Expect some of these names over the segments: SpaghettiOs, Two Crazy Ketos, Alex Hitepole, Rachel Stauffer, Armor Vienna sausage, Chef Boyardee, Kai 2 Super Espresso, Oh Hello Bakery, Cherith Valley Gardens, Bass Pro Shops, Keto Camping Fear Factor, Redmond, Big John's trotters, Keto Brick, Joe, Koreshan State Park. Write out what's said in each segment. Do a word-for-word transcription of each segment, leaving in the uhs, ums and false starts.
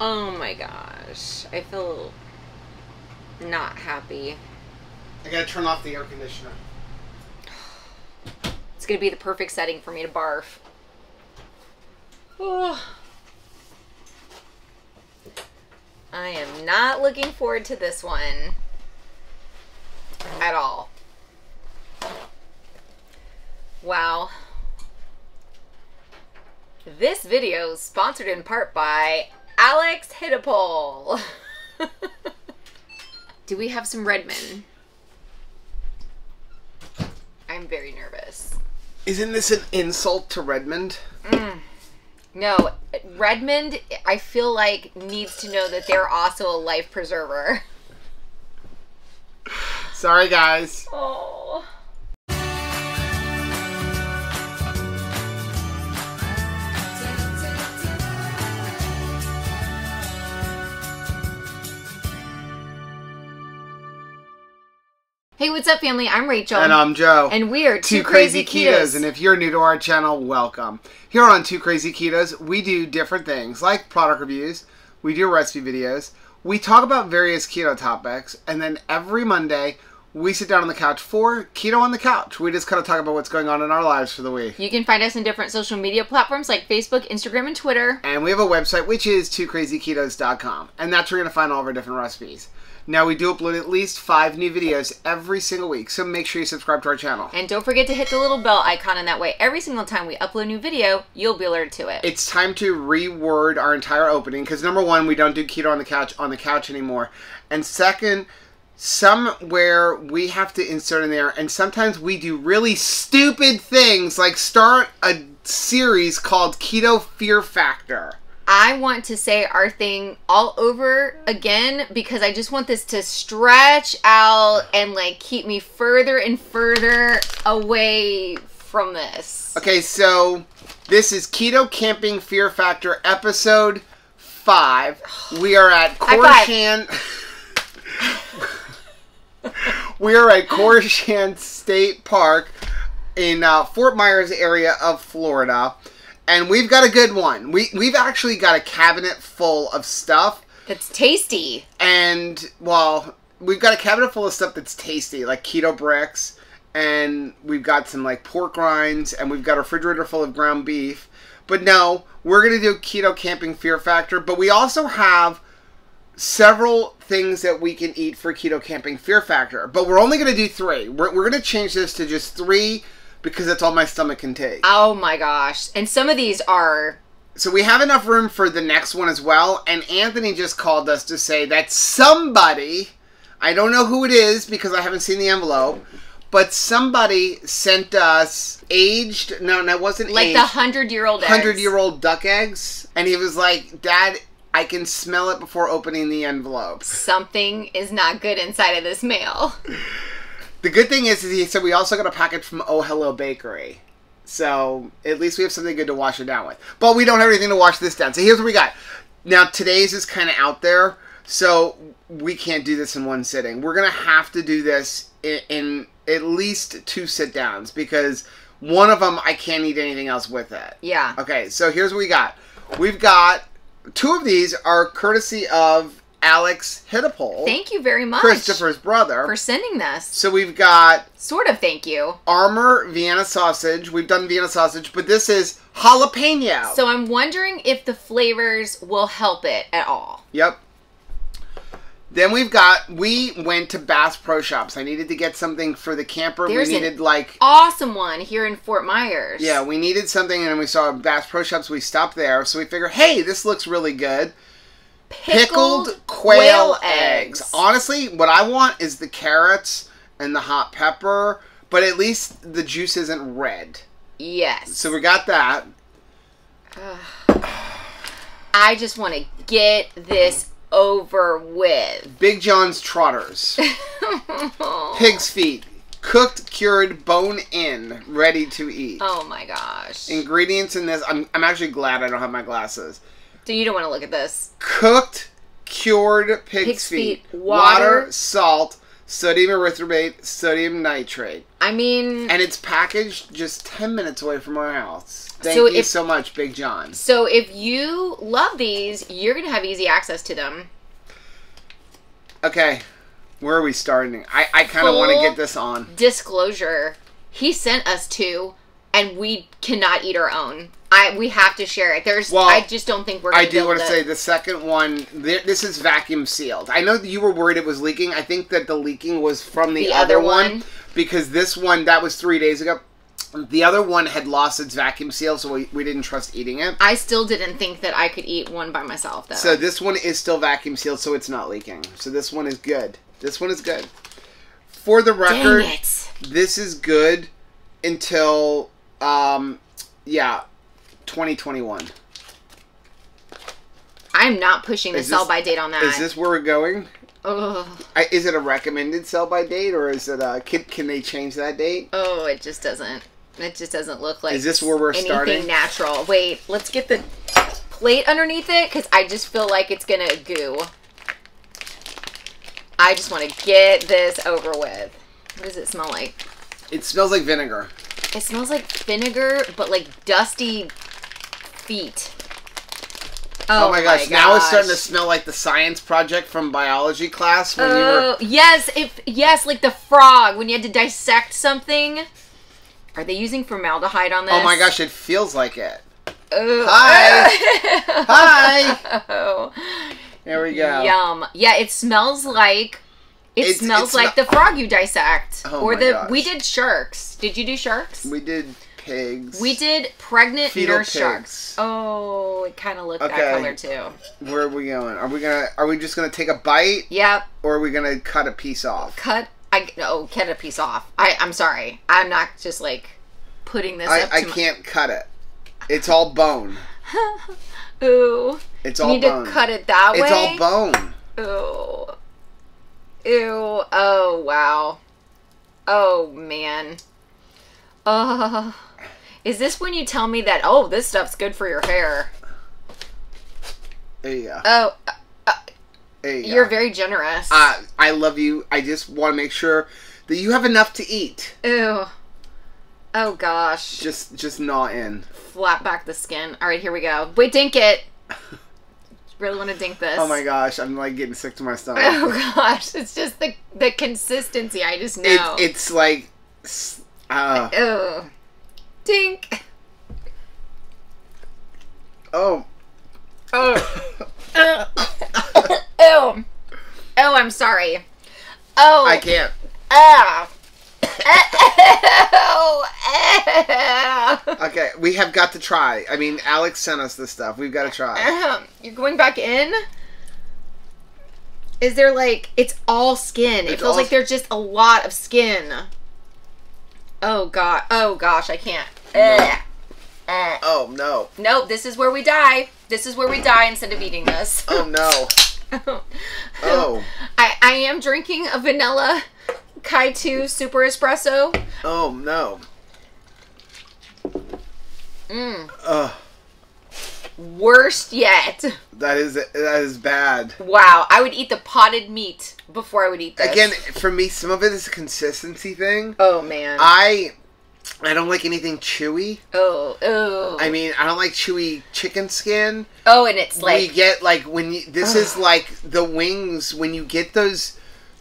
Oh my gosh, I feel not happy. I gotta turn off the air conditioner. It's gonna be the perfect setting for me to barf. Oh. I am not looking forward to this one at all. Wow. This video is sponsored in part by Alex Hitepole. Do we have some Redmond? I'm very nervous. Isn't this an insult to Redmond? Mm. No, Redmond, I feel like, needs to know that they're also a life preserver. Sorry, guys. Oh. Hey, what's up, family? I'm Rachel. And I'm Joe. And we are Two, Two Crazy, Crazy Ketos. Ketos. And if you're new to our channel, welcome. Here on Two Crazy Ketos, we do different things like product reviews, we do recipe videos, we talk about various keto topics, and then every Monday, we sit down on the couch for Keto on the Couch. We just kind of talk about what's going on in our lives for the week. You can find us in different social media platforms like Facebook, Instagram, and Twitter. And we have a website, which is two crazy ketos dot com. And that's where you're going to find all of our different recipes. Now, we do upload at least five new videos every single week, so make sure you subscribe to our channel. And don't forget to hit the little bell icon, and that way every single time we upload a new video, you'll be alerted to it. It's time to reword our entire opening, because number one, we don't do Keto on the Couch on the couch anymore. And second, somewhere we have to insert in there, and sometimes we do really stupid things, like start a series called Keto Fear Factor. I want to say our thing all over again because I just want this to stretch out and like keep me further and further away from this. Okay, so this is Keto Camping Fear Factor episode five. We are at Koreshan. We are at Koreshan State Park in uh, Fort Myers area of Florida. And we've got a good one. We, we've actually got a cabinet full of stuff. That's tasty. And, well, we've got a cabinet full of stuff that's tasty, like keto bricks. And we've got some, like, pork rinds. And we've got a refrigerator full of ground beef. But no, we're going to do Keto Camping Fear Factor. But we also have several things that we can eat for Keto Camping Fear Factor. But we're only going to do three. We're, we're going to change this to just three because that's all my stomach can take. Oh my gosh. And some of these are... So we have enough room for the next one as well. And Anthony just called us to say that somebody, I don't know who it is because I haven't seen the envelope, but somebody sent us aged, no, no, it wasn't like aged. Like the hundred-year-old eggs. hundred-year-old duck eggs. And he was like, Dad, I can smell it before opening the envelope. Something is not good inside of this mail. The good thing is, is he said we also got a package from Oh Hello Bakery. So at least we have something good to wash it down with. But we don't have anything to wash this down. So here's what we got. Now today's is kind of out there. So we can't do this in one sitting. We're going to have to do this in, in at least two sit downs. Because one of them, I can't eat anything else with it. Yeah. Okay, so here's what we got. We've got two of these are courtesy of Alex Hitepole. Thank you very much. Christopher's brother. For sending this. So we've got... Sort of thank you. Armor Vienna sausage. We've done Vienna sausage, but this is jalapeno. So I'm wondering if the flavors will help it at all. Yep. Then we've got... We went to Bass Pro Shops. I needed to get something for the camper. There's we needed an like... awesome one here in Fort Myers. Yeah, we needed something and then we saw Bass Pro Shops. We stopped there. So we figured, hey, this looks really good. Pickled, Pickled quail, quail eggs. eggs. Honestly, what I want is the carrots and the hot pepper, but at least the juice isn't red. Yes. So we got that. Ugh. I just want to get this over with. Big John's trotters. Pig's feet. Cooked, cured, bone in, ready to eat. Oh my gosh. Ingredients in this. I'm, I'm actually glad I don't have my glasses. So you don't want to look at this. Cooked, cured pig's, pig's feet, feet water, water, salt, sodium erythorbate, sodium nitrate. I mean... And it's packaged just ten minutes away from our house. Thank so you if, so much, Big John. So if you love these, you're going to have easy access to them. Okay. Where are we starting? I, I kind of want to get this on. Disclosure. He sent us two, and we cannot eat our own. I, we have to share it. There's, well, I just don't think we're going to I do want to say the second one, th this is vacuum sealed. I know that you were worried it was leaking. I think that the leaking was from the, the other, other one, one because this one, that was three days ago. The other one had lost its vacuum seal, so we, we didn't trust eating it. I still didn't think that I could eat one by myself, though. So this one is still vacuum sealed, so it's not leaking. So this one is good. This one is good. For the record, dang it. This is good until, um, yeah... twenty twenty-one. I'm not pushing the sell-by date on that. Is this where we're going? Ugh. I, is it a recommended sell-by date, or is it a, can, can they change that date? Oh, it just doesn't. It just doesn't look like is this where we're anything starting? Natural. Wait, let's get the plate underneath it, because I just feel like it's going to goo. I just want to get this over with. What does it smell like? It smells like vinegar. It smells like vinegar, but like dusty... feet. Oh, oh my gosh. My now gosh. It's starting to smell like the science project from biology class when oh, you were yes, if yes, like the frog when you had to dissect something. Are they using formaldehyde on this? Oh my gosh, it feels like it. Oh. Hi. Hi. Oh. There we go. Yum. Yeah, it smells like it it's, smells it's like the frog you dissect. Oh or my the gosh. We did sharks. Did you do sharks? We did pigs. We did pregnant fetal nurse pigs. Sharks. Oh, it kind of looked okay. That color too. Where are we going? Are we gonna? Are we just gonna take a bite? Yep. Or are we gonna cut a piece off? Cut. I no. Cut a piece off. I. I'm sorry. I'm not just like putting this. I. Up to I can't my... cut it. It's all bone. Ooh. It's all. You need bone. To cut it that way. It's all bone. Ooh. Ew. Oh wow. Oh man. Uh, is this when you tell me that, oh, this stuff's good for your hair? There you go. Oh, uh, uh, there you you're go. Very generous. Uh, I love you. I just want to make sure that you have enough to eat. Ew. Oh, gosh. Just just gnaw in. Flap back the skin. All right, here we go. Wait, dink it. Really want to dink this. Oh, my gosh. I'm, like, getting sick to my stomach. Oh, gosh. It's just the, the consistency. I just know. It, it's, like... Uh, oh, dink! Oh, oh, oh, oh! I'm sorry. Oh, I can't. Ah. Oh. Okay, we have got to try. I mean, Alex sent us this stuff. We've got to try. You're going back in. Is there like it's all skin? It's it feels like there's just a lot of skin. Oh, God. Oh, gosh. I can't. No. Uh, oh, no. No, this is where we die. This is where we die instead of eating this. Oh, no. Oh. Oh. I, I am drinking a vanilla Kai two Super Espresso. Oh, no. Mm. Uh. Worst yet. That is that is bad. Wow. I would eat the potted meat before I would eat this. Again, for me, some of it is a consistency thing. Oh, man. I I don't like anything chewy. Oh, oh. I mean, I don't like chewy chicken skin. Oh, and it's like... We get, like, when you... This ugh. Is, like, the wings. When you get those...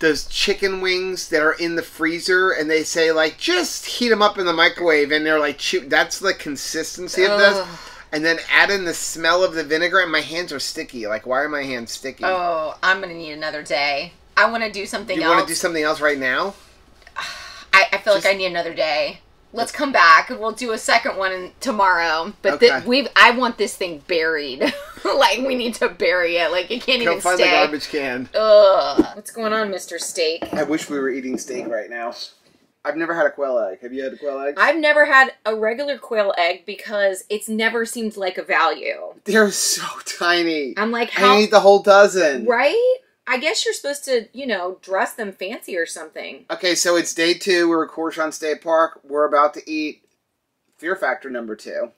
Those chicken wings that are in the freezer, and they say, like, just heat them up in the microwave, and they're like, chew. That's the consistency of this. Ugh. And then add in the smell of the vinegar, and my hands are sticky. Like, why are my hands sticky? Oh, I'm going to need another day. I want to do something you else. You want to do something else right now? I, I feel just, like I need another day. Let's come back, and we'll do a second one tomorrow. But okay. we I want this thing buried. Like, we need to bury it. Like, it can't Go even stay. Go find the garbage can. Ugh. What's going on, Mister Steak? I wish we were eating steak right now. I've never had a quail egg. Have you had a quail egg? I've never had a regular quail egg because it's never seemed like a value. They're so tiny. I'm like, how? I need the whole dozen. Right? I guess you're supposed to, you know, dress them fancy or something. Okay, so it's day two. We're at Koreshan State Park. We're about to eat Fear Factor number two.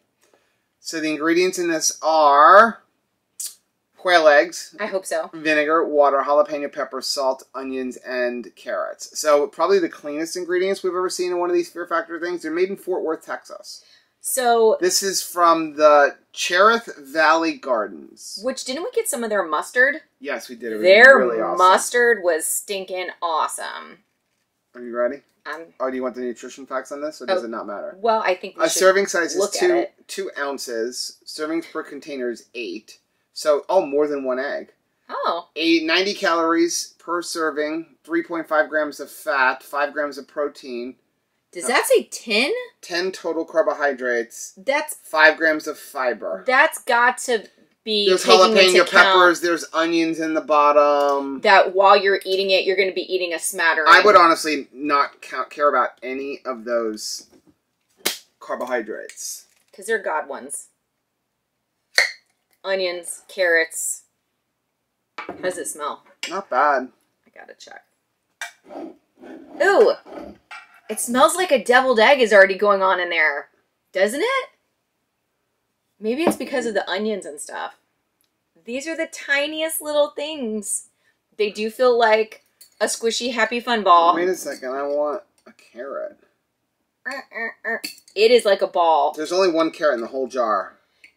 So the ingredients in this are quail eggs. I hope so. Vinegar, water, jalapeno pepper, salt, onions, and carrots. So probably the cleanest ingredients we've ever seen in one of these Fear Factor things. They're made in Fort Worth, Texas. So this is from the Cherith Valley Gardens. Which, didn't we get some of their mustard? Yes, we did. It was their really awesome. Mustard was stinking awesome. Are you ready? Um, oh, do you want the nutrition facts on this, or does oh, it not matter? Well, I think we a should serving size is two two ounces. Servings per container is eight. So, oh, more than one egg. Oh. A ninety calories per serving, three point five grams of fat, five grams of protein. Does that say ten? ten total carbohydrates. That's five grams of fiber. That's got to be. There's jalapeno peppers. There's onions in the bottom. That while you're eating it, you're going to be eating a smattering. I would honestly not count, care about any of those carbohydrates because they're God ones. Onions, carrots. How does it smell? Not bad. I gotta check. Ooh. It smells like a deviled egg is already going on in there, doesn't it? Maybe it's because of the onions and stuff. These are the tiniest little things. They do feel like a squishy happy fun ball. Wait a second, I want a carrot. It is like a ball. There's only one carrot in the whole jar.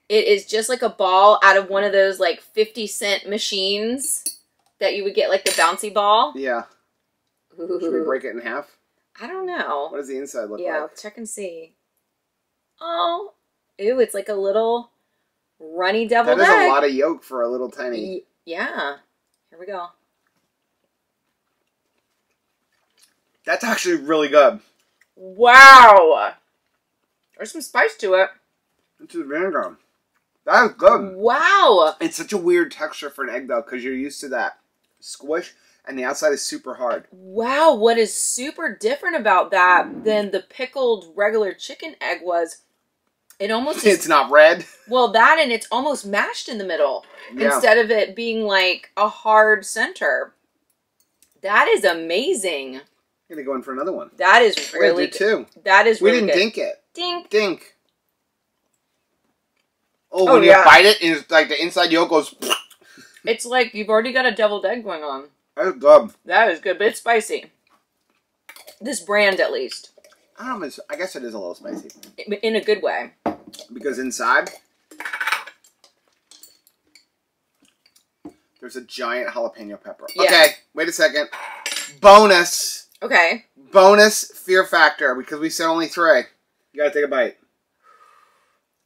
It is just like a ball out of one of those like fifty cent machines that you would get, like the bouncy ball. Yeah. Ooh. Should we break it in half? I don't know. What does the inside look yeah, like? Yeah, check and see. Oh, ew, it's like a little runny deviled egg. That is a lot of yolk for a little tiny. Yeah. Here we go. That's actually really good. Wow. There's some spice to it. It's the vinegar. That is good. Wow. It's such a weird texture for an egg, though, because you're used to that squish. And the outside is super hard. Wow, what is super different about that than the pickled regular chicken egg was, it almost is, it's not red. Well, that and it's almost mashed in the middle yeah. instead of it being like a hard center. That is amazing. I'm gonna go in for another one. That is really good. Too. That is really good. We didn't dink it. Dink. Dink. Oh, oh when yeah. you bite it, it's like the inside yolk goes. It's like you've already got a deviled egg going on. That is good. That is good, but it's spicy. This brand, at least. I don't know. If it's, I guess it is a little spicy. In a good way. Because inside, there's a giant jalapeno pepper. Yeah. Okay, wait a second. Bonus. Okay. Bonus Fear Factor, because we said only three. You gotta take a bite.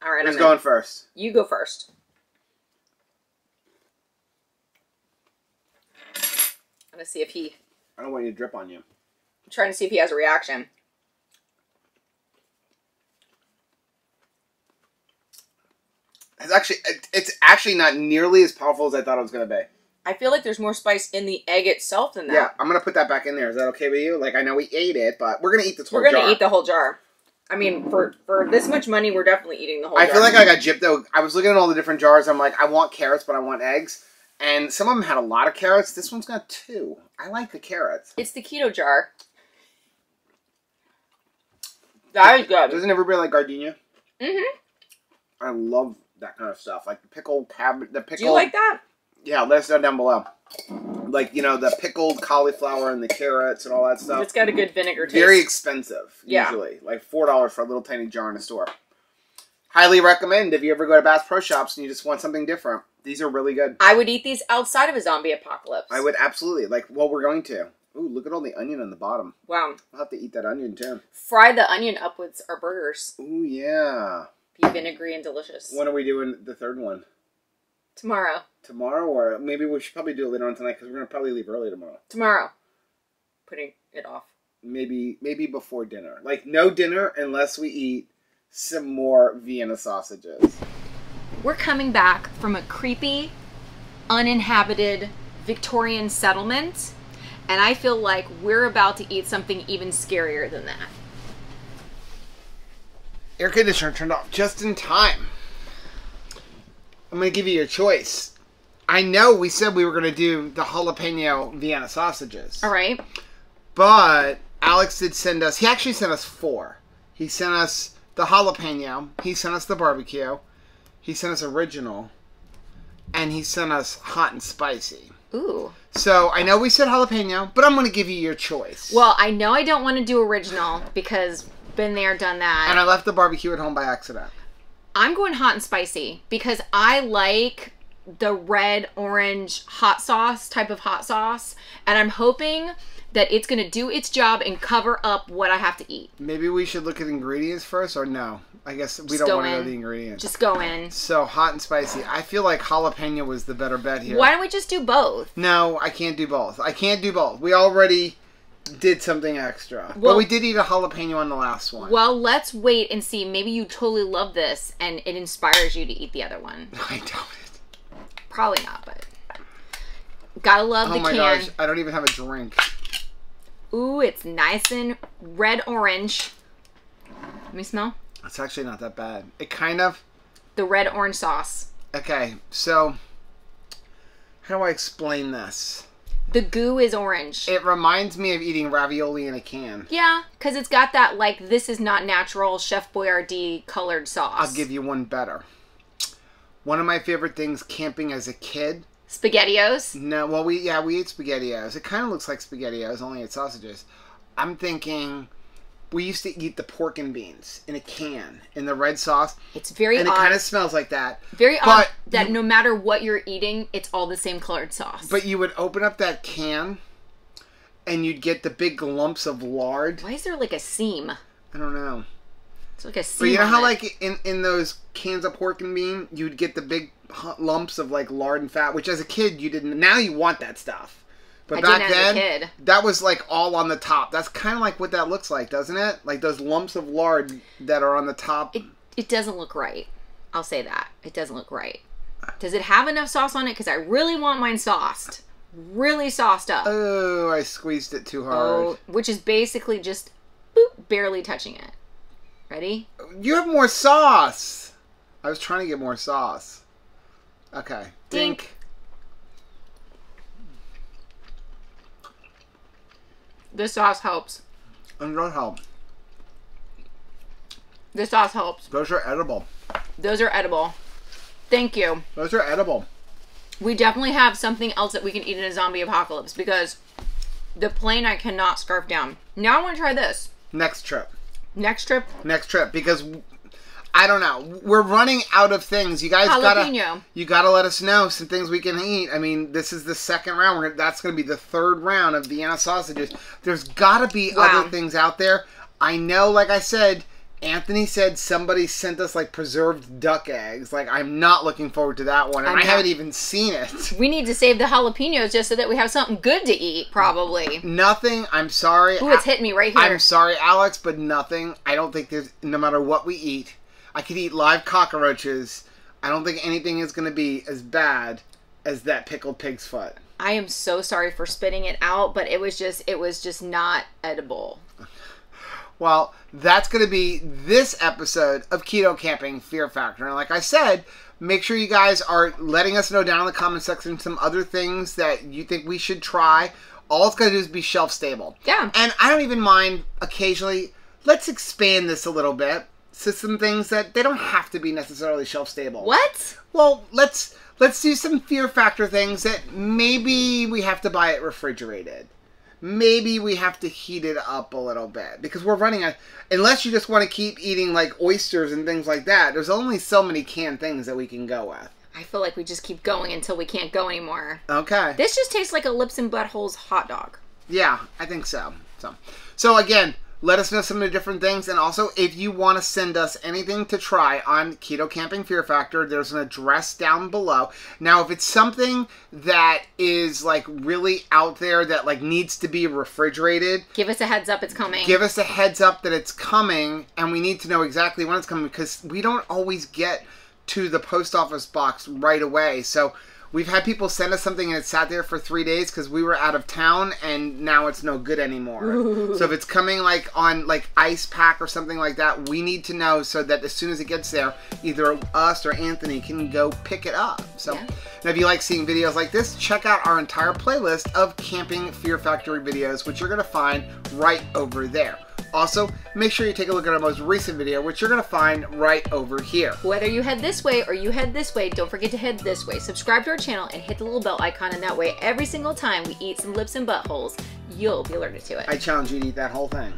All right, I'm going first. You go first. To see if he I don't want you to drip on you. I'm trying to see if he has a reaction. It's actually it's actually not nearly as powerful as I thought it was going to be. I feel like there's more spice in the egg itself than that. Yeah, I'm going to put that back in there. Is that okay with you? Like, I know we ate it, but we're going to eat this whole jar. We're going to eat the whole jar. I mean, for, for this much money, we're definitely eating the whole I jar. I feel like I got gypped, though. I was looking at all the different jars. I'm like, I want carrots, but I want eggs. And some of them had a lot of carrots. This one's got two. I like the carrots. It's the keto jar. That is good. Doesn't everybody like gardenia? Mm-hmm. I love that kind of stuff. Like the pickled cabbage. The pickled. Do you like that? Yeah, let us know down below. Like, you know, the pickled cauliflower and the carrots and all that stuff. It's got a good vinegar taste. Very expensive, usually. Yeah. Like four dollars for a little tiny jar in a store. Highly recommend if you ever go to Bass Pro Shops and you just want something different. These are really good. I would eat these outside of a zombie apocalypse. I would absolutely. Like, well, we're going to. Ooh, look at all the onion on the bottom. Wow. I'll have to eat that onion, too. Fry the onion up with our burgers. Ooh, yeah. Be vinegary and delicious. When are we doing the third one? Tomorrow. Tomorrow? Or maybe we should probably do it later on tonight because we're going to probably leave early tomorrow. Tomorrow. Putting it off. Maybe, maybe before dinner. Like, no dinner unless we eat some more Vienna sausages. We're coming back from a creepy, uninhabited Victorian settlement, and I feel like we're about to eat something even scarier than that. Air conditioner turned off just in time. I'm going to give you your choice. I know we said we were going to do the jalapeno Vienna sausages. All right. But Alex did send us, he actually sent us four. He sent us the jalapeno, he sent us the barbecue, he sent us original, and he sent us hot and spicy. Ooh. So I know we said jalapeno, but I'm going to give you your choice. Well, I know I don't want to do original because been there, done that. And I left the barbecue at home by accident. I'm going hot and spicy because I like the red, orange hot sauce type of hot sauce. And I'm hoping that it's going to do its job and cover up what I have to eat. Maybe we should look at ingredients first, or no? I guess we Just don't want to know the ingredients. Just go in. So hot and spicy. I feel like jalapeno was the better bet here. Why don't we just do both? No, I can't do both. I can't do both. We already did something extra. Well, but we did eat a jalapeno on the last one. Well, let's wait and see. Maybe you totally love this and it inspires you to eat the other one. I doubt it. Probably not, but gotta love oh the can. Oh my gosh, I don't even have a drink. Ooh, it's nice and red-orange. Let me smell. It's actually not that bad. It kind of... The red-orange sauce. Okay, so... How do I explain this? The goo is orange. It reminds me of eating ravioli in a can. Yeah, because it's got that, like, this is not natural Chef Boyardee colored sauce. I'll give you one better. One of my favorite things camping as a kid... SpaghettiOs? No, well, we yeah, we ate SpaghettiOs. It kind of looks like SpaghettiOs, only it's sausages. I'm thinking we used to eat the pork and beans in a can in the red sauce. It's very odd. And it kind of smells like that. Very odd that no matter what you're eating, it's all the same colored sauce. But you would open up that can and you'd get the big lumps of lard. Why is there like a seam? I don't know. It's like a seam. But you know how like in, in those cans of pork and bean, you'd get the big... lumps of like lard and fat, which as a kid you didn't. Now you want that stuff, but I back didn't then as a kid. That was like all on the top. That's kind of like what that looks like, doesn't it? Like those lumps of lard that are on the top. It, it doesn't look right. I'll say that it doesn't look right. Does it have enough sauce on it? Because I really want mine sauced, really sauced up. Oh, I squeezed it too hard. Oh, which is basically just boop, barely touching it. Ready? You have more sauce. I was trying to get more sauce. Okay. Dink. This sauce helps. And those help. This sauce helps. Those are edible. Those are edible. Thank you. Those are edible. We definitely have something else that we can eat in a zombie apocalypse because the plane I cannot scarf down. Now I want to try this. Next trip. Next trip? Next trip because... I don't know. We're running out of things. You guys Jalapeno. gotta you gotta let us know some things we can eat. I mean, this is the second round. We're gonna, that's gonna be the third round of Vienna sausages. There's gotta be wow. other things out there. I know. Like I said, Anthony said somebody sent us like preserved duck eggs. Like I'm not looking forward to that one, and I'm I haven't not. even seen it. We need to save the jalapenos just so that we have something good to eat. Probably nothing. I'm sorry. Ooh, it's hitting me right here. I'm sorry, Alex, but nothing. I don't think there's. No matter what we eat. I could eat live cockroaches. I don't think anything is going to be as bad as that pickled pig's foot. I am so sorry for spitting it out, but it was just it was just not edible. Well, that's going to be this episode of Keto Camping Fear Factor. And like I said, make sure you guys are letting us know down in the comment section some other things that you think we should try. All it's going to do is be shelf stable. Yeah. And I don't even mind occasionally. Let's expand this a little bit. Some things that they don't have to be necessarily shelf stable. What? Well, let's let's do some fear factor things that maybe we have to buy it refrigerated. Maybe we have to heat it up a little bit because we're running out. Unless you just want to keep eating like oysters and things like that, there's only so many canned things that we can go with. I feel like we just keep going until we can't go anymore. Okay. This just tastes like a Lips and Buttholes hot dog. Yeah, I think so. So, so again. Let us know some of the different things. And also, if you want to send us anything to try on Keto Camping Fear Factor, there's an address down below. Now, if it's something that is, like, really out there that, like, needs to be refrigerated. Give us a heads up it's coming. Give us a heads up that it's coming. And we need to know exactly when it's coming because we don't always get to the post office box right away. So... We've had people send us something and it sat there for three days because we were out of town and now it's no good anymore. Ooh. So if it's coming like on like ice pack or something like that, we need to know so that as soon as it gets there, either us or Anthony can go pick it up. So yeah. Now if you like seeing videos like this, check out our entire playlist of Camping Fear Factory videos, which you're going to find right over there. Also, make sure you take a look at our most recent video, which you're going to find right over here. Whether you head this way or you head this way, don't forget to head this way. Subscribe to our channel and hit the little bell icon, and that way every single time we eat some lips and buttholes, you'll be alerted to it. I challenge you to eat that whole thing.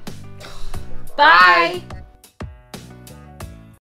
Bye! Bye.